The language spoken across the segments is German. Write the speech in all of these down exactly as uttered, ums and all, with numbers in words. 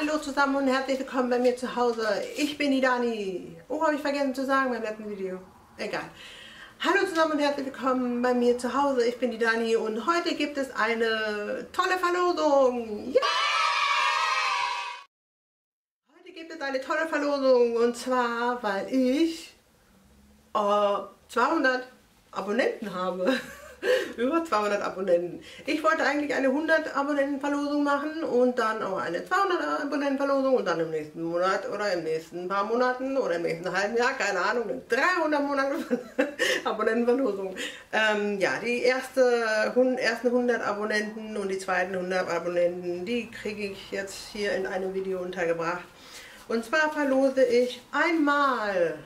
Hallo zusammen und herzlich willkommen bei mir zu Hause. Ich bin die Dani. Oh, habe ich vergessen zu sagen beim letzten Video. Egal. Hallo zusammen und herzlich willkommen bei mir zu Hause. Ich bin die Dani und heute gibt es eine tolle Verlosung. Yeah! Heute gibt es eine tolle Verlosung und zwar, weil ich äh, zweihundert Abonnenten habe. Über zweihundert Abonnenten. Ich wollte eigentlich eine hundert Abonnenten Verlosung machen und dann auch eine zweihundert Abonnenten Verlosung und dann im nächsten Monat oder im nächsten paar Monaten oder im nächsten halben Jahr, keine Ahnung, eine dreihundert Monate Abonnenten Verlosung. Ähm, ja, die erste, ersten hundert Abonnenten und die zweiten hundert Abonnenten, die kriege ich jetzt hier in einem Video untergebracht. Und zwar verlose ich einmal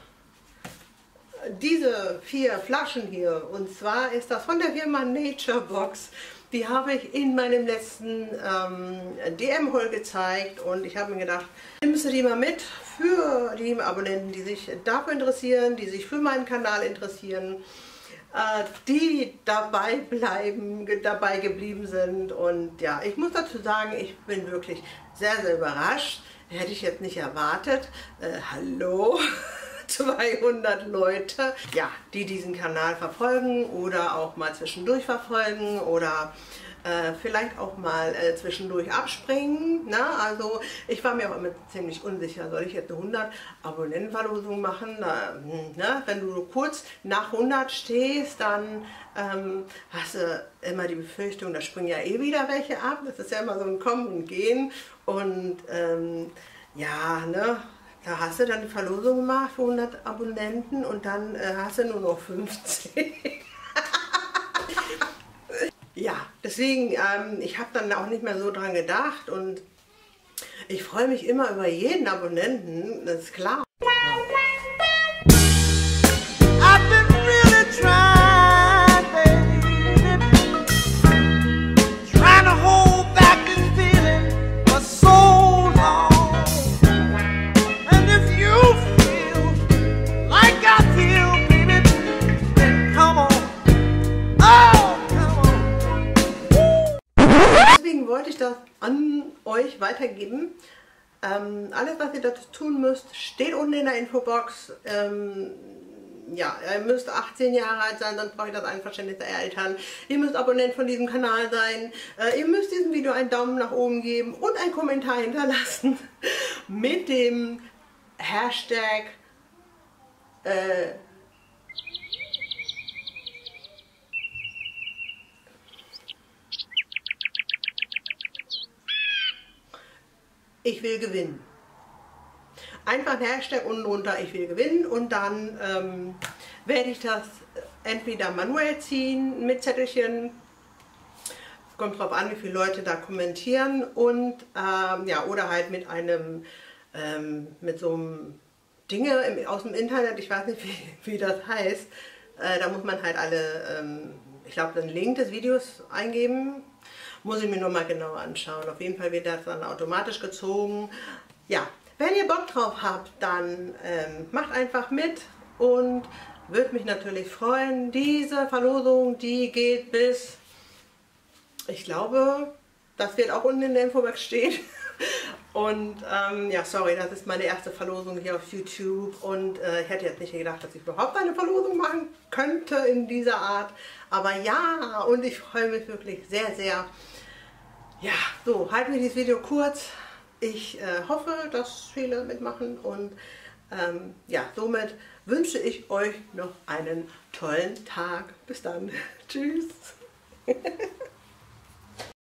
diese vier Flaschen hier, und zwar ist das von der Firma Nature Box. Die habe ich in meinem letzten ähm, D M-Haul gezeigt und ich habe mir gedacht, ich nimmst du die mal mit für die Abonnenten, die sich dafür interessieren, die sich für meinen Kanal interessieren, äh, die dabei bleiben, dabei geblieben sind. Und ja, ich muss dazu sagen, ich bin wirklich sehr, sehr überrascht. Hätte ich jetzt nicht erwartet. Äh, hallo? zweihundert Leute, ja, die diesen Kanal verfolgen oder auch mal zwischendurch verfolgen oder äh, vielleicht auch mal äh, zwischendurch abspringen. Na, also ich war mir auch immer ziemlich unsicher, soll ich jetzt eine hundert Abonnentenverlosung machen? Na, na, wenn du kurz nach hundert stehst, dann ähm, hast du immer die Befürchtung, da springen ja eh wieder welche ab. Das ist ja immer so ein Kommen und Gehen und ähm, ja, ne? Da hast du dann die Verlosung gemacht für hundert Abonnenten und dann äh, hast du nur noch fünfzig. Ja, deswegen, ähm, ich habe dann auch nicht mehr so dran gedacht und ich freue mich immer über jeden Abonnenten, das ist klar. Wollte ich das an euch weitergeben. Ähm, alles, was ihr dazu tun müsst, steht unten in der Infobox. Ähm, ja, ihr müsst achtzehn Jahre alt sein, sonst braucht ihr das Einverständnis der Eltern. Ihr müsst Abonnent von diesem Kanal sein. Äh, ihr müsst diesem Video einen Daumen nach oben geben und einen Kommentar hinterlassen mit dem Hashtag äh, Ich will gewinnen. Einfach ein Hashtag unten drunter, ich will gewinnen, und dann ähm, werde ich das entweder manuell ziehen mit Zettelchen, kommt drauf an, wie viele Leute da kommentieren, und ähm, ja, oder halt mit einem ähm, mit so einem Dinge im, aus dem Internet, ich weiß nicht, wie, wie das heißt, äh, da muss man halt alle, ähm, ich glaube, den Link des Videos eingeben. Muss ich mir nochmal genauer anschauen. Auf jeden Fall wird das dann automatisch gezogen. Ja, wenn ihr Bock drauf habt, dann ähm, macht einfach mit und würde mich natürlich freuen. Diese Verlosung, die geht bis, ich glaube, das wird auch unten in der Infobox stehen. Und ähm, ja, sorry, das ist meine erste Verlosung hier auf YouTube und äh, ich hätte jetzt nicht gedacht, dass ich überhaupt eine Verlosung machen könnte in dieser Art. Aber ja, und ich freue mich wirklich sehr, sehr. Ja, so, halten wir dieses Video kurz. Ich äh, hoffe, dass viele mitmachen und ähm, ja, somit wünsche ich euch noch einen tollen Tag. Bis dann. Tschüss.